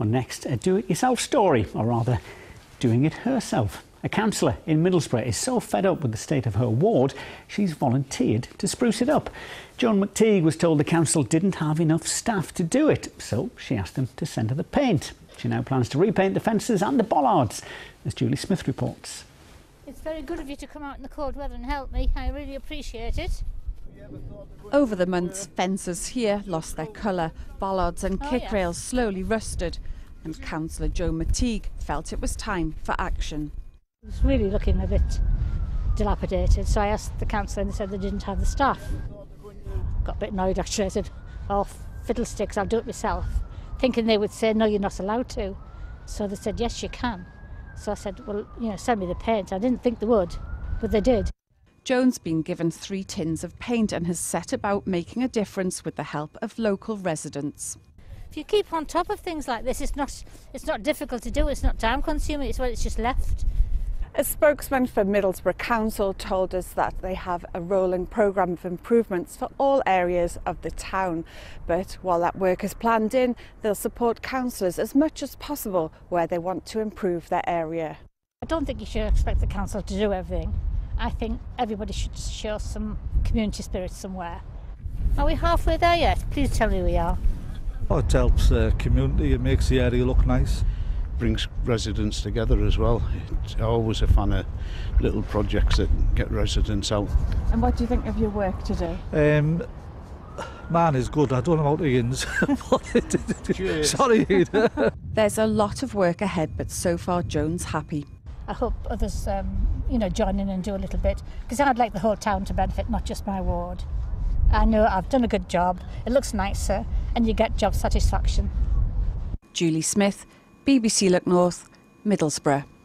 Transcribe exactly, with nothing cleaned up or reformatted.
Our next, a do-it-yourself story, or rather, doing it herself. A councillor in Middlesbrough is so fed up with the state of her ward, she's volunteered to spruce it up. Joan McTigue was told the council didn't have enough staff to do it, so she asked them to send her the paint. She now plans to repaint the fences and the bollards, as Julie Smith reports. It's very good of you to come out in the cold weather and help me. I really appreciate it. Over the months, fences here lost their colour, bollards and kick oh, yeah. rails slowly rusted, and Councillor Joan McTigue felt it was time for action. It was really looking a bit dilapidated, so I asked the council and they said they didn't have the staff. Got a bit annoyed actually. I said, oh, fiddlesticks, I'll do it myself, thinking they would say, no, you're not allowed to. So they said, yes, you can. So I said, well, you know, send me the paint. I didn't think they would, but they did. Joan's been given three tins of paint and has set about making a difference with the help of local residents. If you keep on top of things like this, it's not, it's not difficult to do, it's not time-consuming, it's, well, it's just left. A spokesman for Middlesbrough Council told us that they have a rolling programme of improvements for all areas of the town. But while that work is planned in, they'll support councillors as much as possible where they want to improve their area. I don't think you should expect the council to do everything. I think everybody should show some community spirit somewhere. Are we halfway there yet? Please tell me we are. Oh, it helps the community, it makes the area look nice. Brings residents together as well. I'm always a fan of little projects that get residents out. And what do you think of your work today? Um, man is good, I don't know about Ian's. Sorry, Ian. There's a lot of work ahead, but so far Joan's happy. I hope others, um, you know, join in and do a little bit, because I'd like the whole town to benefit, not just my ward. I know I've done a good job, it looks nicer, and you get job satisfaction. Julie Smith, B B C Look North, Middlesbrough.